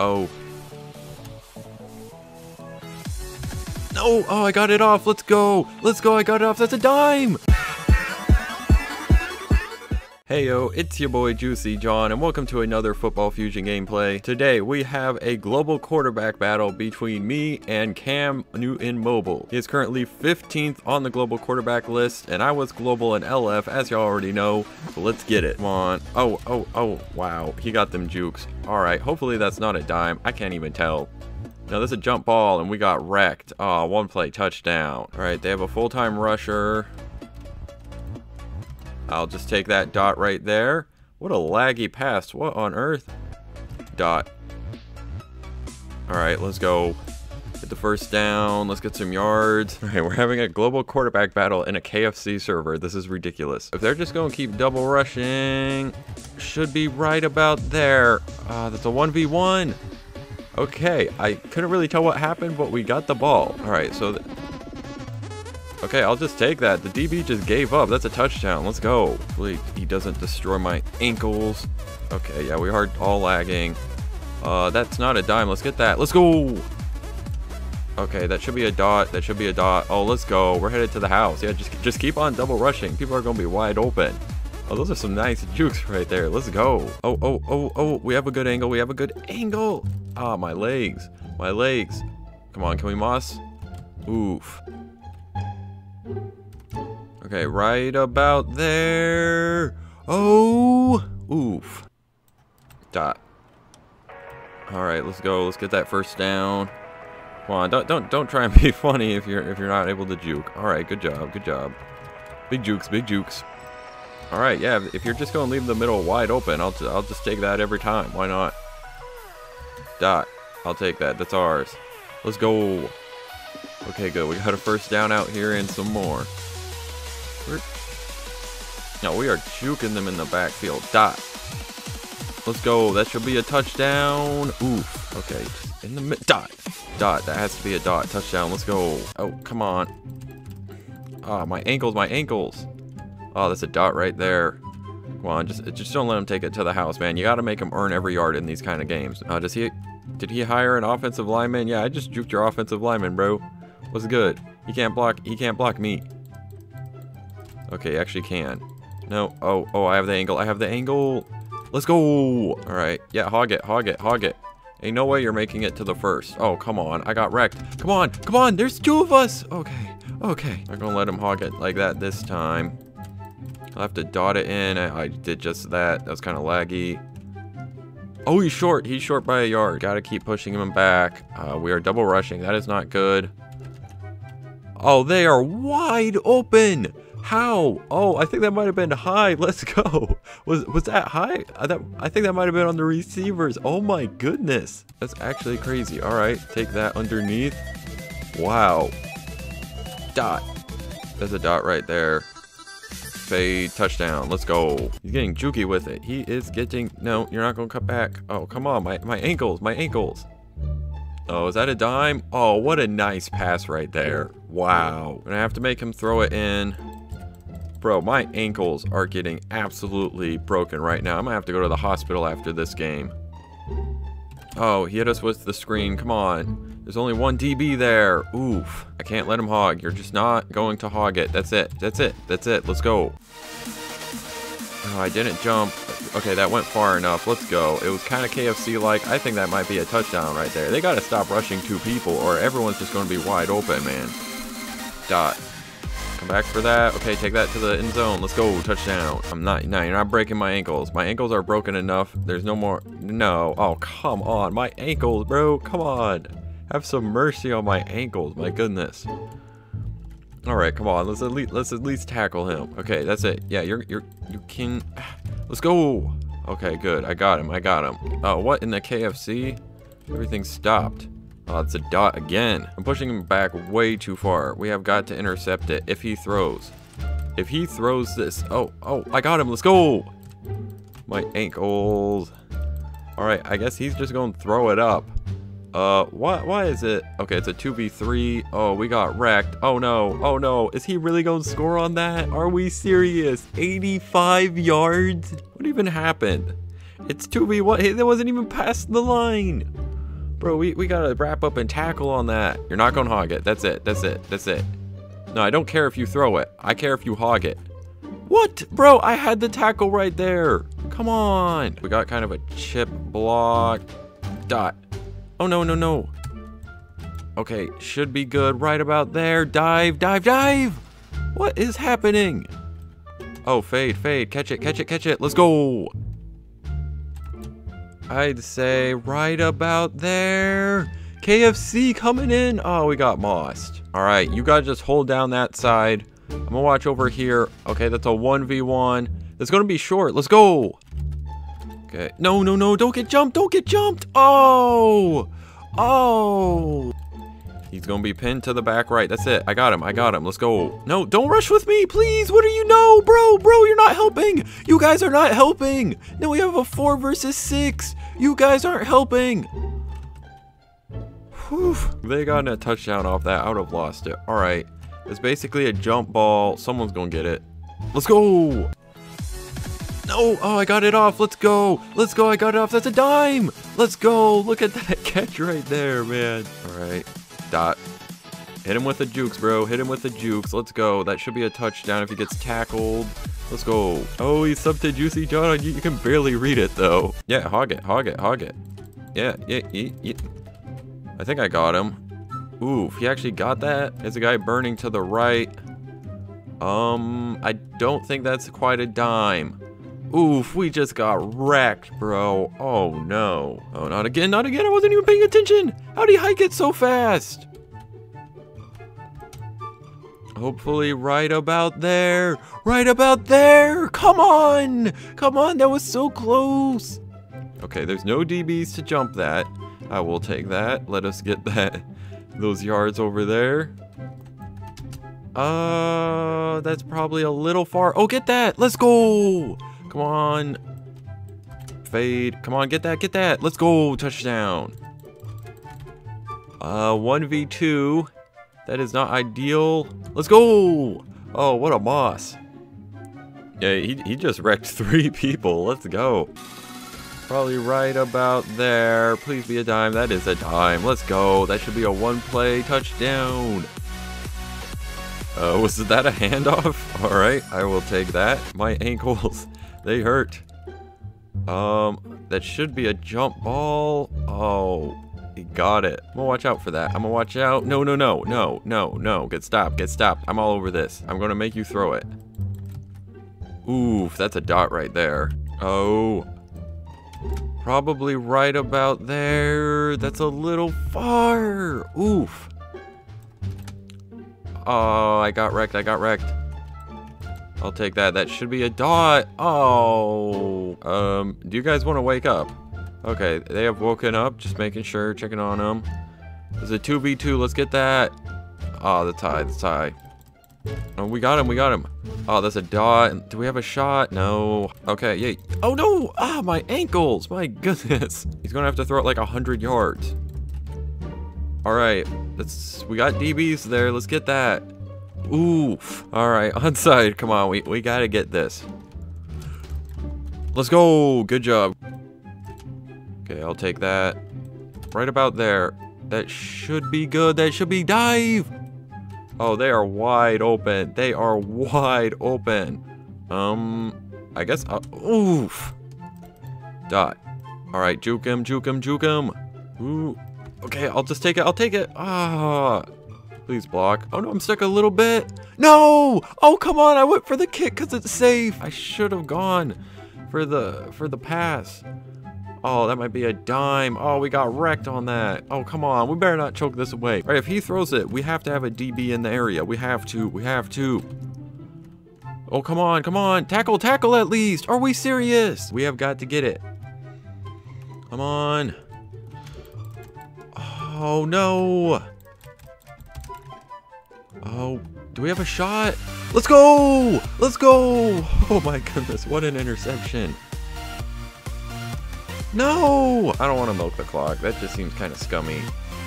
Oh. No! Oh, I got it off! Let's go! Let's go! I got it off! That's a dime! Hey yo, it's your boy Juicy John, and welcome to another Football Fusion gameplay. Today we have a global quarterback battle between me and Cam Newton Mobile. He is currently 15th on the global quarterback list, and I was global in LF, as y'all already know. So let's get it. Come on. Oh, wow. He got them jukes. Alright, hopefully that's not a dime. I can't even tell. Now this is a jump ball, and we got wrecked. Oh, one play touchdown. Alright, they have a full-time rusher. I'll just take that dot right there. What a laggy pass. What on earth? Dot. Alright, let's go. Get the first down. Let's get some yards. Alright, we're having a global quarterback battle in a KFC server. This is ridiculous. If they're just going to keep double rushing, should be right about there. That's a 1v1. Okay, I couldn't really tell what happened, but we got the ball. Alright, so... Okay, I'll just take that. The DB just gave up. That's a touchdown. Let's go. Hopefully he doesn't destroy my ankles. Okay, yeah, we are all lagging. That's not a dime. Let's get that. Let's go. Okay, that should be a dot. That should be a dot. Oh, let's go. We're headed to the house. Yeah, just keep on double rushing. People are going to be wide open. Oh, those are some nice jukes right there. Let's go. Oh. We have a good angle. We have a good angle. Ah, my legs. My legs. Come on, can we moss? Oof. Okay, right about there. Oh, oof. Dot. All right, let's go. Let's get that first down. Come on, don't try and be funny if you're not able to juke. All right, good job, good job. Big jukes, big jukes. All right, yeah. If you're just gonna leave the middle wide open, I'll just take that every time. Why not? Dot. I'll take that. That's ours. Let's go. Okay, good. We got a first down out here and some more. No, we are juking them in the backfield. Dot. Let's go. That should be a touchdown. Oof. Okay. In the mid. Dot. Dot. That has to be a dot. Touchdown. Let's go. Oh, come on. Ah, my ankles. My ankles. Oh, that's a dot right there. Come on. Just don't let him take it to the house, man. You got to make him earn every yard in these kind of games. Did he hire an offensive lineman? Yeah, I just juked your offensive lineman, bro. What's good? He can't block. He can't block me. Okay, actually can. No. Oh, I have the angle. I have the angle. Let's go. All right. Yeah, hog it. Ain't no way you're making it to the first. Oh, come on. I got wrecked. Come on. There's two of us. Okay. I'm going to let him hog it like that this time. I'll have to dot it in. I did just that. That was kind of laggy. Oh, he's short. He's short by a yard. Got to keep pushing him back. We are double rushing. That is not good. Oh, they are wide open. How? Oh, I think that might have been high. Let's go. Was that high? I think that might have been on the receivers. Oh my goodness. That's actually crazy. All right, take that underneath. Wow. Dot. There's a dot right there. Fade, touchdown. Let's go. He's getting jukey with it. He is getting... No, you're not going to cut back. Oh, come on. My ankles. My ankles. Oh, is that a dime? Oh, what a nice pass right there. Wow. I'm going to have to make him throw it in. Bro, my ankles are getting absolutely broken right now. I'm going to have to go to the hospital after this game. Oh, he hit us with the screen. Come on. There's only one DB there. Oof. I can't let him hog. You're just not going to hog it. That's it. That's it. That's it. Let's go. Oh, I didn't jump. Okay, that went far enough. Let's go. It was kind of KFC-like. I think that might be a touchdown right there. They got to stop rushing two people or everyone's just going to be wide open, man. Dot. Come back for that. Okay, take that to the end zone. Let's go. Touchdown. You're not breaking my ankles. My ankles are broken enough. There's no more. No. Oh, come on. My ankles, bro. Come on. Have some mercy on my ankles. My goodness. All right, come on. Let's at least tackle him. Okay, that's it. Yeah, you can. Let's go. Okay, good. I got him. What in the KFC? Everything stopped. Oh, it's a dot again. I'm pushing him back way too far. We have got to intercept it if he throws. If he throws this... Oh, I got him. Let's go. My ankles. All right, I guess he's just going to throw it up. Why is it... Okay, it's a 2v3. Oh, we got wrecked. Oh, no. Is he really going to score on that? Are we serious? 85 yards? What even happened? It's 2v1. That wasn't even past the line. Bro, we gotta wrap up and tackle on that. You're not gonna hog it. That's it. That's it. That's it. No, I don't care if you throw it. I care if you hog it. What? Bro, I had the tackle right there. Come on. We got kind of a chip block. Dot. Oh, no, no, no. Okay, should be good right about there. Dive, dive, dive. What is happening? Oh, fade, fade. Catch it, catch it, catch it. Let's go. I'd say right about there. KFC coming in. Oh, we got mossed. All right, you guys just hold down that side. I'm gonna watch over here. Okay, that's a 1v1. That's gonna be short. Let's go. Okay. No, no, no. Don't get jumped. Don't get jumped. Oh. Oh. He's gonna be pinned to the back right. That's it. I got him. I got him. Let's go. No, don't rush with me, please. What do you know? Bro, bro, you're not helping. You guys are not helping. No, we have a 4 versus 6. You guys aren't helping. Whew. They got a touchdown off that. I would have lost it. All right. It's basically a jump ball. Someone's gonna get it. Let's go. No. Oh, I got it off. Let's go. Let's go. I got it off. That's a dime. Let's go. Look at that catch right there, man. All right. Dot. Hit him with the jukes, bro. Hit him with the jukes. Let's go. That should be a touchdown if he gets tackled. Let's go. Oh, he subbed to Juicy John. You can barely read it, though. Yeah, hog it. Hog it. Hog it. Yeah. Yeah. I think I got him. Ooh, he actually got that. There's a guy burning to the right. I don't think that's quite a dime. Oof, we just got wrecked, bro. Oh, no. Oh, not again, not again. I wasn't even paying attention. How did he hike it so fast? Hopefully right about there. Right about there. Come on. Come on. That was so close. Okay, there's no DBs to jump that. I will take that. Let us get that. Those yards over there. That's probably a little far. Oh, get that. Let's go. Come on. Fade. Come on, get that, get that. Let's go. Touchdown. 1v2. That is not ideal. Let's go. Oh, what a boss. Yeah, he just wrecked 3 people. Let's go. Probably right about there. Please be a dime. That is a dime. Let's go. That should be a 1-play touchdown. Was that a handoff? All right, I will take that. My ankles, they hurt. That should be a jump ball. Oh, he got it. I'm gonna watch out for that. I'm gonna watch out. No, no, no, no, no, no. Get stopped, get stopped. I'm all over this. I'm gonna make you throw it. Oof, that's a dot right there. Oh, probably right about there. That's a little far. Oof. Oh, I got wrecked. I got wrecked. I'll take that. That should be a dot. Oh. Do you guys want to wake up? Okay, they have woken up. Just making sure. Checking on them. There's a 2v2. Let's get that. Oh, the tie. The tie. Oh, we got him. We got him. Oh, that's a dot. Do we have a shot? No. Okay, yay. Oh, no. Ah, my ankles. My goodness. He's going to have to throw it like 100 yards. All right. We got DBs there. Let's get that. Oof. All right. Onside. Come on. We got to get this. Let's go. Good job. Okay. I'll take that. Right about there. That should be good. That should be dive. Oh, they are wide open. They are wide open. I guess. Oof. Dot. All right. Juke him. Juke him. Juke him. Ooh. Okay, I'll just take it. I'll take it. Ah, please block. Oh, no, I'm stuck a little bit. No! Oh, come on. I went for the kick because it's safe. I should have gone for the pass. Oh, that might be a dime. Oh, we got wrecked on that. Oh, come on. We better not choke this away. All right, if he throws it, we have to have a DB in the area. We have to. We have to. Oh, come on. Come on. Tackle, tackle at least. Are we serious? We have got to get it. Come on. Oh, no. Oh, do we have a shot? Let's go. Let's go. Oh, my goodness. What an interception. No. I don't want to milk the clock. That just seems kind of scummy.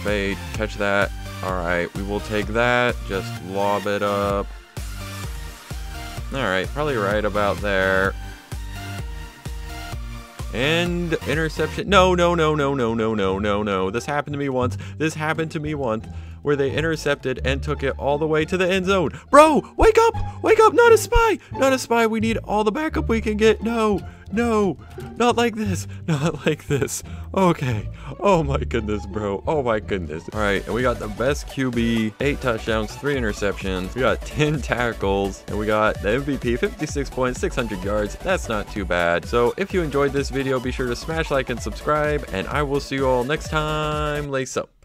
Fade. Catch that. All right. We will take that. Just lob it up. All right. Probably right about there. And interception. No. This happened to me once. Where they intercepted and took it all the way to the end zone. Bro, wake up! Wake up! Not a spy! Not a spy! We need all the backup we can get. No. Not like this. Okay. Oh my goodness, bro. All right. And we got the best QB. 8 touchdowns, 3 interceptions. We got 10 tackles. And we got the MVP, 56 points, 600 yards. That's not too bad. So if you enjoyed this video, be sure to smash like and subscribe. And I will see you all next time. Lace up.